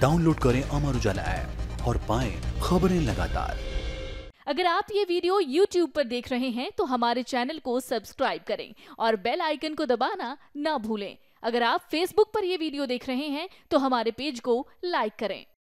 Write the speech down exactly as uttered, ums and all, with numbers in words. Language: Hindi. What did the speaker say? डाउनलोड करें अमर उजाला ऐप और पाएं खबरें लगातार। अगर आप ये वीडियो यूट्यूब पर देख रहे हैं तो हमारे चैनल को सब्सक्राइब करें और बेल आइकन को दबाना ना भूलें। अगर आप फेसबुक पर यह वीडियो देख रहे हैं तो हमारे पेज को लाइक करें।